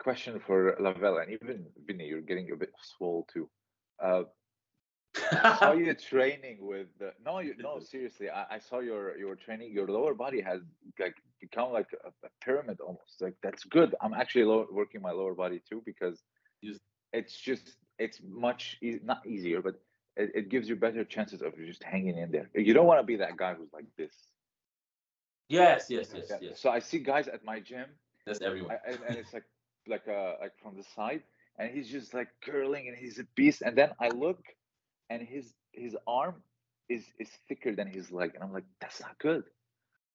Question for Lavelle, and even Vinny, you're getting a bit swole too. I saw you training with seriously, I saw your training. Your lower body has like become like a pyramid almost. Like that's good. I'm actually working my lower body too, because it's much not easier, but it gives you better chances of just hanging in there. You don't want to be that guy who's like this. Yes. So I see guys at my gym. That's everyone. And it's like from the side, and he's just like curling, and he's a beast. And then I look, and his arm is thicker than his leg, and I'm like, that's not good.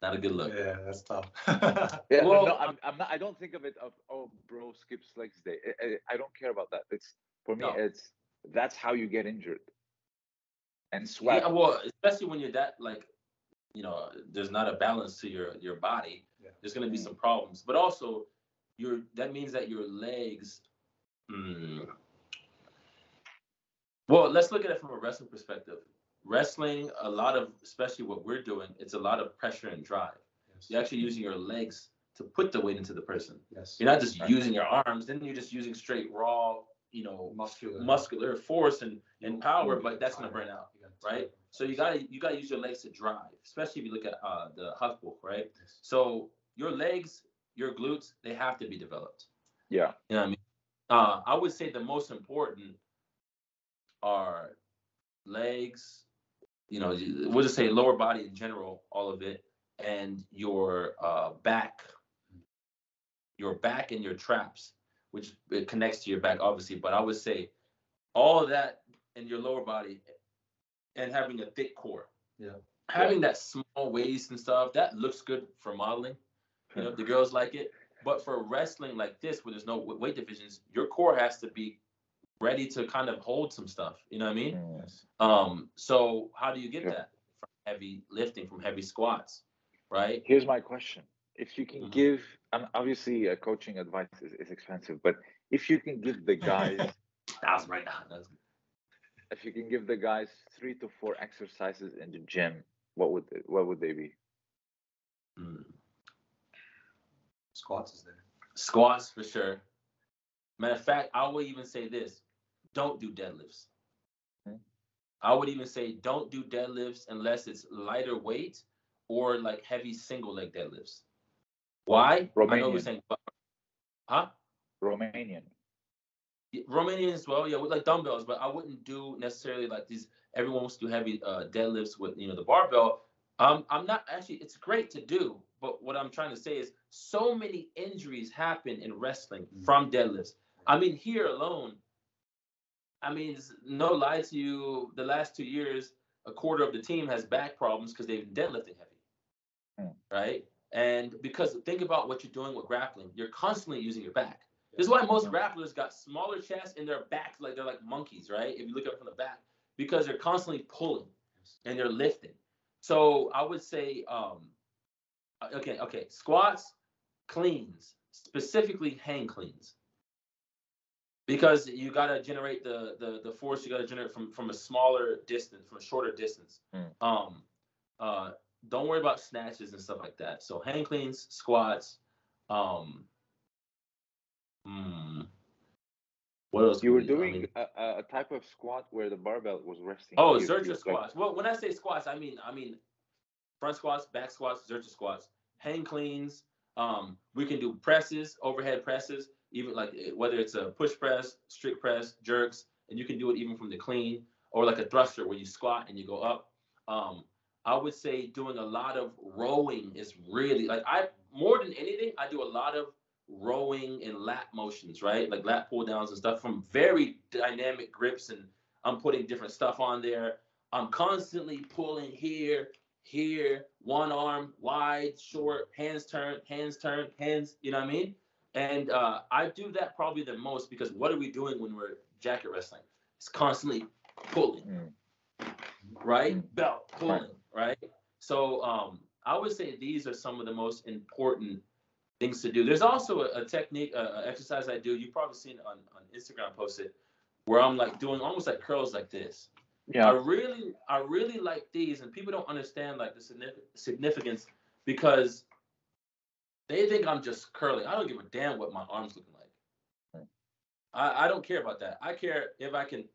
Not a good look. Yeah, that's tough. Yeah, well, no, I'm not. I don't think of it of, oh, bro, skips legs day. I don't care about that. It's for me. No. It's that's how you get injured. And sweat. Yeah, well, especially when you're that like, there's not a balance to your body. Yeah. There's gonna be some problems, but also that means that your legs. Well, let's look at it from a wrestling perspective. Wrestling, a lot of, especially what we're doing, it's a lot of pressure and drive. Yes. You're actually using your legs to put the weight into the person. Yes. You're not just using your arms. Then you're just using straight raw, muscular force and power, but that's gonna burn out, right? So you gotta use your legs to drive, especially if you look at the Hafbuk, right? Yes. So your legs, your glutes, they have to be developed. Yeah. You know what I mean? I would say the most important are legs, we'll just say lower body in general, all of it, and your back and your traps, which it connects to your back, obviously. But I would say all of that in your lower body and having a thick core. Yeah. Having that small waist and stuff, that looks good for modeling. The girls like it. But for wrestling like this, where there's no weight divisions, your core has to be ready to kind of hold some stuff. You know what I mean? Yes. So how do you get that? From heavy lifting, from heavy squats, right? Here's my question. If you can give, obviously coaching advice is expensive, but if you can give the guys, if you can give the guys 3 to 4 exercises in the gym, what would they be? Squats is there. Squats for sure. Matter of fact, I would even say this: don't do deadlifts. Okay. I would even say don't do deadlifts unless it's lighter weight or like heavy single leg deadlifts. Why? Romanian. I know we're saying, Romanian. Yeah, Romanian as well. Yeah, with like dumbbells, but I wouldn't do necessarily like these. Everyone wants to do heavy deadlifts with the barbell. I'm not actually. It's great to do, but what I'm trying to say is so many injuries happen in wrestling from deadlifts. I mean, here alone. I mean, no lie to you. The last 2 years, a quarter of the team has back problems because they've been deadlifting heavy. Right? And because think about what you're doing with grappling, you're constantly using your back. This is why most grapplers got smaller chests and their backs, like they're like monkeys, right? If you look up from the back, because they're constantly pulling and they're lifting. So I would say, squats, cleans, specifically hang cleans, because you gotta generate the force. You gotta generate from a smaller distance, from a shorter distance. Don't worry about snatches and stuff like that. So hang cleans, squats. What else? You were doing a type of squat where the barbell was resting. Oh, Zercher squats. Well, when I say squats, I mean front squats, back squats, Zercher squats, hang cleans. We can do presses, overhead presses, even like whether it's a push press, strict press, jerks, and you can do it even from the clean or like a thruster where you squat and you go up. I would say doing a lot of rowing is really like more than anything, I do a lot of rowing and lap motions, right? Like lap pull downs and stuff from very dynamic grips, and I'm putting different stuff on there. I'm constantly pulling here, one arm wide, short, hands turn, hands, you know what I mean? And I do that probably the most, because what are we doing when we're jacket wrestling? It's constantly pulling, right? Belt pulling. Right. So I would say these are some of the most important things to do. There's also a technique, exercise I do. You've probably seen on Instagram posted, where I'm like doing almost like curls like this. Yeah. I really like these, and people don't understand like the significance, because They think I'm just curling. I don't give a damn what my arm's looking like. I don't care about that. I care if I can.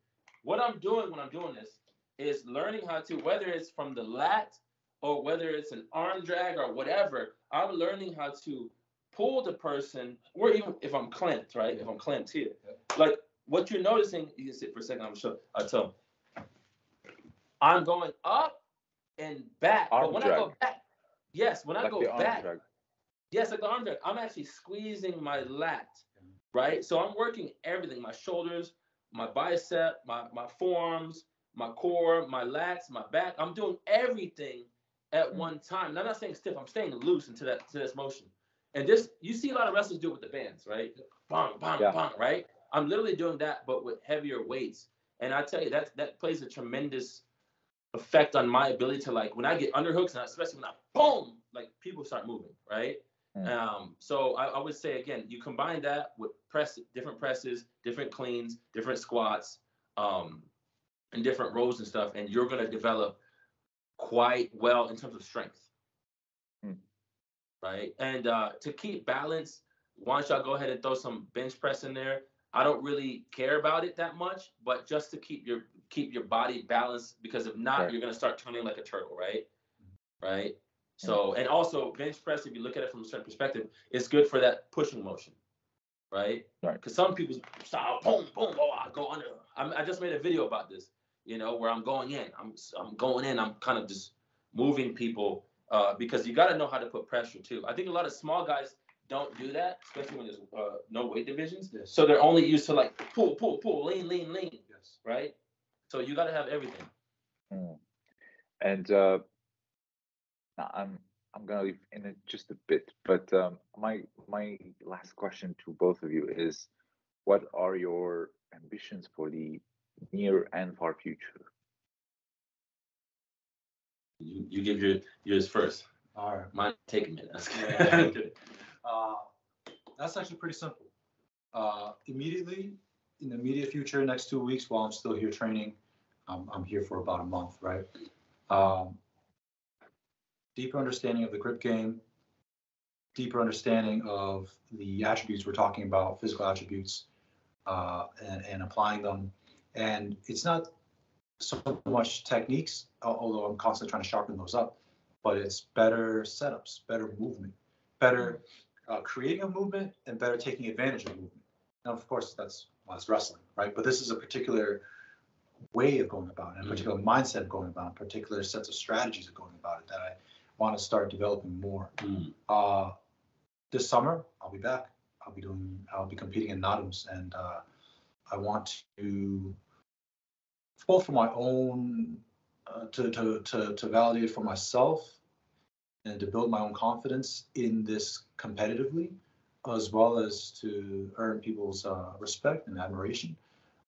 What I'm doing when I'm doing this is learning how to, whether it's from the lat or whether it's an arm drag or whatever, I'm learning how to pull the person, or even if I'm clamped, right? If I'm clamped here. Like what you're noticing, you can sit for a second, I'm sure. I'll tell them. I'm going up and back. Arm but when drag. I go back, yes, when like I go back, drag. Yes, like the arm drag, I'm actually squeezing my lat, right? So I'm working everything, my shoulders, my bicep, my forearms, my core, my lats, my back. I'm doing everything at one time. And I'm not saying stiff, I'm staying loose into that to this motion. And this, you see a lot of wrestlers do it with the bands, right? Bang, bang, bang, right? I'm literally doing that, but with heavier weights. And I tell you, that plays a tremendous effect on my ability to, like, when I get underhooks, and especially when I boom, like, people start moving, right? So I would say, again, you combine that with different presses, different cleans, different squats, and different rows and stuff, and you're going to develop quite well in terms of strength. Right? And to keep balance, why don't y'all go ahead and throw some bench press in there? I don't really care about it that much, but just to keep your body balanced, because if not, you're going to start turning like a turtle, right? Right? So, and also bench press, if you look at it from a certain perspective, it's good for that pushing motion, right? Right. Because some people style, boom, boom, oh, I go under. I just made a video about this, you know, where I'm going in. I'm going in. I'm kind of just moving people because you got to know how to put pressure too. I think a lot of small guys don't do that, especially when there's no weight divisions. Yes. So they're only used to like pull, pull, pull, lean, lean, lean. Yes. Right. So you got to have everything. And I'm gonna leave in just a bit, but my last question to both of you is, what are your ambitions for the near and far future? You give yours first. All right, mine take a minute. That's actually pretty simple. Immediately in the immediate future, next 2 weeks, while I'm still here training, I'm here for about a month, right? Deeper understanding of the grip game, deeper understanding of the attributes we're talking about, physical attributes, and applying them. And it's not so much techniques, although I'm constantly trying to sharpen those up, but it's better setups, better movement, better creating a movement, and better taking advantage of movement. Now, of course, that's wrestling, right? But this is a particular way of going about it, a particular mindset of going about it, particular sets of strategies of going about it that I want to start developing more. This summer, I'll be back. I'll be competing in NOTAMs, and I want to, both for my own, to validate for myself and to build my own confidence in this competitively, as well as to earn people's respect and admiration,